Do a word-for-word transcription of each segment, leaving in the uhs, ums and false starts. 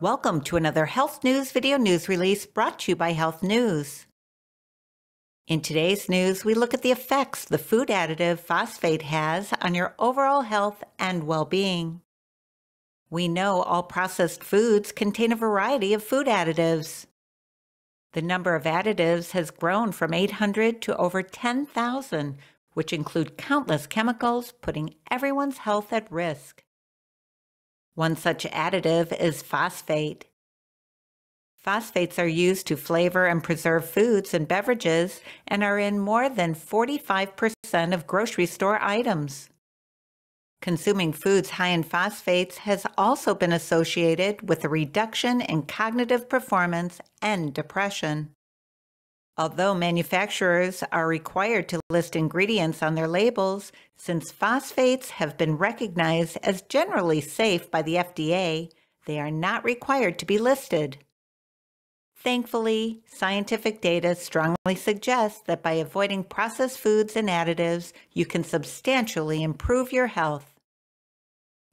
Welcome to another Health News video news release brought to you by Health News. In today's news, we look at the effects the food additive phosphate has on your overall health and well-being. We know all processed foods contain a variety of food additives. The number of additives has grown from eight hundred to over ten thousand, which include countless chemicals, putting everyone's health at risk. One such additive is phosphate. Phosphates are used to flavor and preserve foods and beverages and are in more than forty-five percent of grocery store items. Consuming foods high in phosphates has also been associated with a reduction in cognitive performance and depression. Although manufacturers are required to list ingredients on their labels, since phosphates have been recognized as generally safe by the F D A, they are not required to be listed. Thankfully, scientific data strongly suggests that by avoiding processed foods and additives, you can substantially improve your health.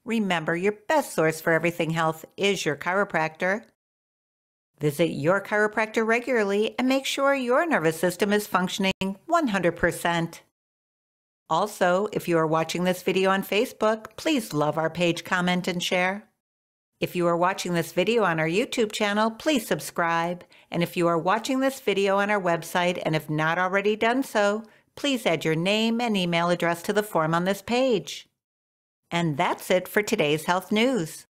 Remember, your best source for everything health is your chiropractor. Visit your chiropractor regularly and make sure your nervous system is functioning one hundred percent. Also, if you are watching this video on Facebook, please love our page, comment, and share. If you are watching this video on our YouTube channel, please subscribe. And if you are watching this video on our website and have not already done so, please add your name and email address to the form on this page. And that's it for today's health news.